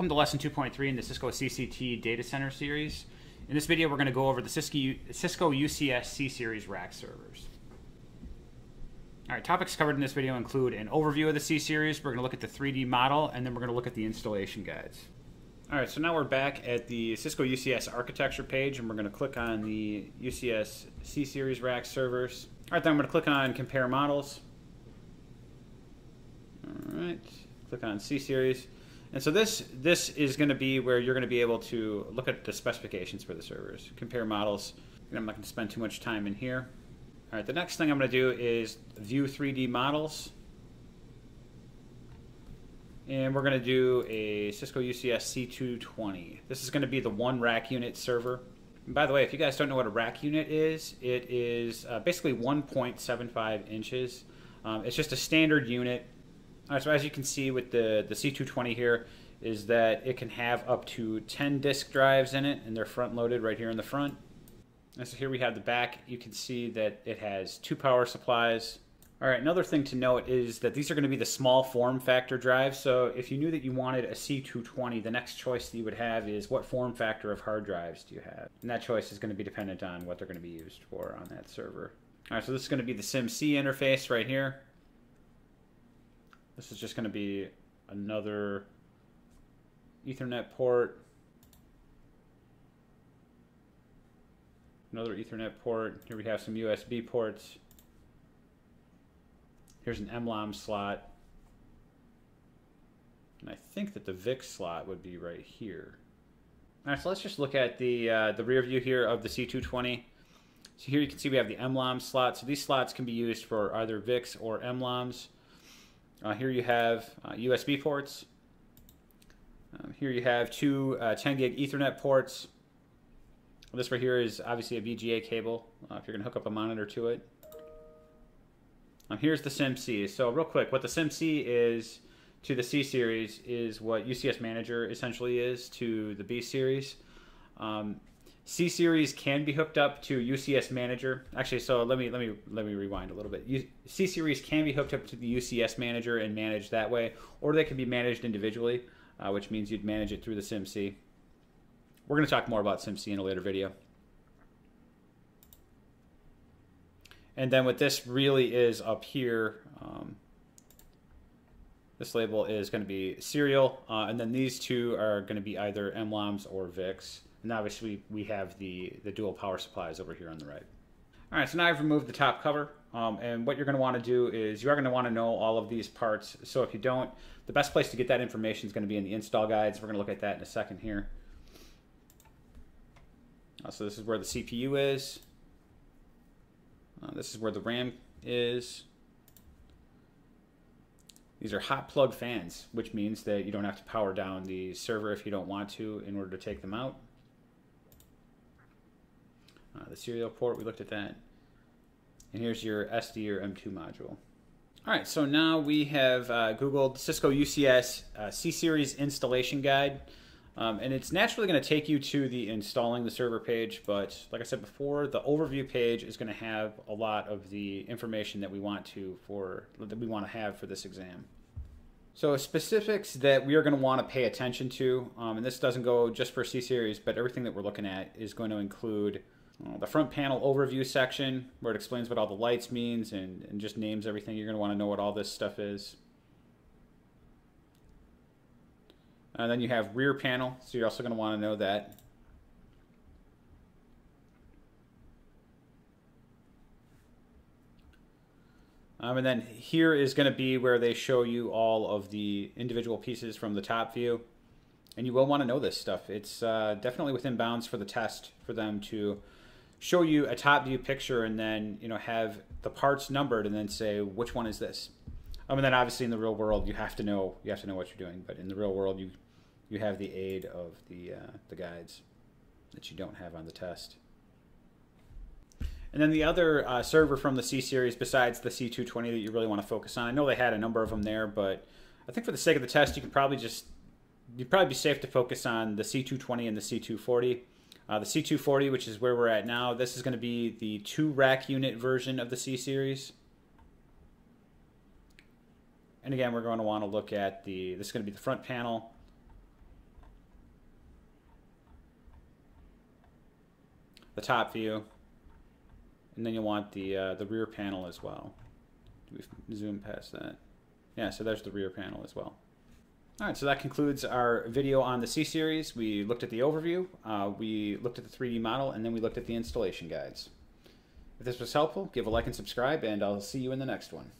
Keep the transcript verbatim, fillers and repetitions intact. Welcome to lesson two point three in the Cisco C C T data center series. In this video, we're going to go over the Cisco U C S C Series rack servers. All right, topics covered in this video include an overview of the C Series, we're going to look at the three D model, and then we're going to look at the installation guides. All right, so now we're back at the Cisco U C S architecture page, and we're going to click on the U C S C Series rack servers. All right, then I'm going to click on compare models. All right, click on C Series. And so this, this is going to be where you're going to be able to look at the specifications for the servers, compare models. And I'm not going to spend too much time in here. All right, the next thing I'm going to do is view three D models. And we're going to do a Cisco U C S C two twenty. This is going to be the one rack unit server. And by the way, if you guys don't know what a rack unit is, it is uh, basically one point seven five inches. Um, it's just a standard unit. All right, so as you can see with the, the C two twenty here is that it can have up to ten disk drives in it, and they're front loaded right here in the front. And so here we have the back. You can see that it has two power supplies. All right, another thing to note is that these are going to be the small form factor drives. So if you knew that you wanted a C two twenty, the next choice that you would have is what form factor of hard drives do you have? And that choice is going to be dependent on what they're going to be used for on that server. All right, so this is going to be the C I M C interface right here. This is just going to be another Ethernet port, another Ethernet port. Here we have some U S B ports. Here's an M LOM slot. And I think that the V I X slot would be right here. All right, so let's just look at the, uh, the rear view here of the C two twenty. So here you can see we have the M LOM slot. So these slots can be used for either V I X or M LOMs. Uh, here you have uh, U S B ports. Um, here you have two uh, ten gig Ethernet ports. Well, this right here is obviously a V G A cable uh, if you're going to hook up a monitor to it. Um, here's the C I M C. So real quick, what the C I M C is to the C series is what U C S Manager essentially is to the B series. Um, C series can be hooked up to U C S Manager. Actually, so let me let me let me rewind a little bit. U C series can be hooked up to the U C S Manager and managed that way, or they can be managed individually, uh, which means you'd manage it through the C I M C. We're going to talk more about C I M C in a later video. And then what this really is up here, um, this label is going to be serial, uh, and then these two are going to be either M LOMs or V I X. And obviously we have the, the dual power supplies over here on the right. All right, so now I've removed the top cover. Um, and what you're gonna wanna do is you are gonna wanna know all of these parts. So if you don't, the best place to get that information is gonna be in the install guides. We're gonna look at that in a second here. Uh, so this is where the C P U is. Uh, this is where the RAM is. These are hot plug fans, which means that you don't have to power down the server if you don't want to in order to take them out. Uh, the serial port, we looked at that. And here's your S D or M two module. All right, so now we have uh, Googled Cisco U C S uh, C Series installation guide. Um, and it's naturally going to take you to the installing the server page. But like I said before, the overview page is going to have a lot of the information that we want to for that we want to have for this exam. So specifics that we are going to want to pay attention to, um, and this doesn't go just for C Series, but everything that we're looking at is going to include the front panel overview section where it explains what all the lights means and, and just names everything. You're going to want to know what all this stuff is. And then you have rear panel, so you're also going to want to know that. Um, and then here is going to be where they show you all of the individual pieces from the top view. And you will want to know this stuff. It's uh, definitely within bounds for the test for them to show you a top view picture and then, you know, have the parts numbered and then say, which one is this? Um, and then obviously in the real world, you have to know, you have to know what you're doing, but in the real world, you, you have the aid of the, uh, the guides that you don't have on the test. And then the other uh, server from the C series, besides the C two twenty that you really want to focus on, I know they had a number of them there, but I think for the sake of the test, you can probably just, you'd probably be safe to focus on the C two twenty and the C two forty. Uh, the C two forty, which is where we're at now, this is going to be the two rack unit version of the C series. And again, we're going to want to look at the, this is going to be the front panel. the top view, and then you want the uh, the rear panel as well. We zoom past that. Yeah, so there's the rear panel as well. All right, so that concludes our video on the C Series. We looked at the overview, uh, we looked at the three D model, and then we looked at the installation guides. If this was helpful, give a like and subscribe, and I'll see you in the next one.